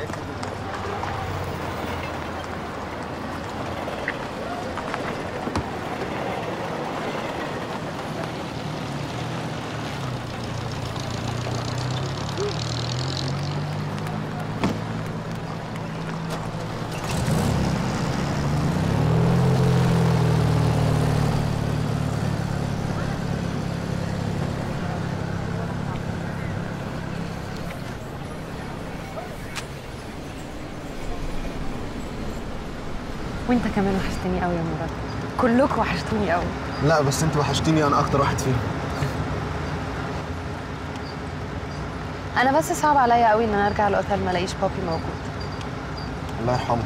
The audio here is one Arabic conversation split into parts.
سعيد جدا. وانت كمان وحشتني قوي يا مراد، كلكم وحشتوني قوي. لا بس انت وحشتيني انا اكتر واحد فيهم. انا بس صعب عليا قوي ان انا ارجع الاوتيل ما الاقيش بابي موجود. الله يرحمه.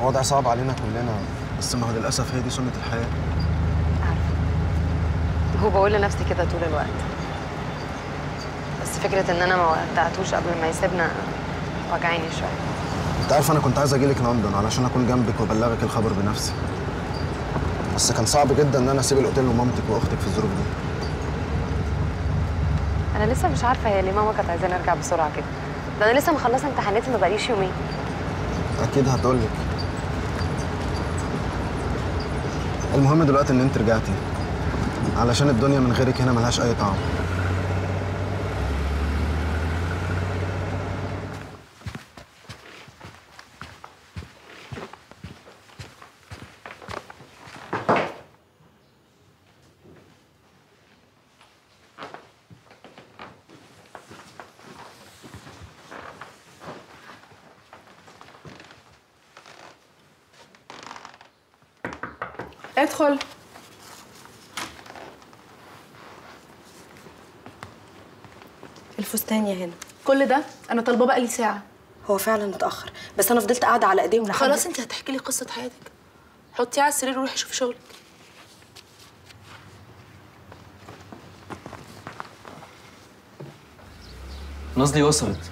الوضع صعب علينا كلنا، بس ما هو للاسف هي دي سنه الحياه. عارفه. هو بقول لنفسي كده طول الوقت. بس فكره ان انا ما ودعتوش قبل ما يسيبنا وجعاني شويه. انت عارف انا كنت عايز اجيلك لندن علشان اكون جنبك وابلغك الخبر بنفسي، بس كان صعب جدا ان انا اسيب الاوتيل ومامتك واختك في الظروف دي. انا لسه مش عارفه هي ليه ماما كانت عايزاني ارجع بسرعه كده، ده انا لسه مخلصه امتحاناتي ما بقاليش يومين. اكيد هتقولك. المهم دلوقتي ان انت رجعتي، علشان الدنيا من غيرك هنا ملهاش اي طعم. ادخل. الفستان يا هنا. كل ده انا طالبه بقى لي ساعه. هو فعلا اتاخر، بس انا فضلت قاعده على ايديهم. خلاص انت هتحكي لي قصه حياتك. حطيها على السرير وروحي شوفي شغلك. نازلي وصلت.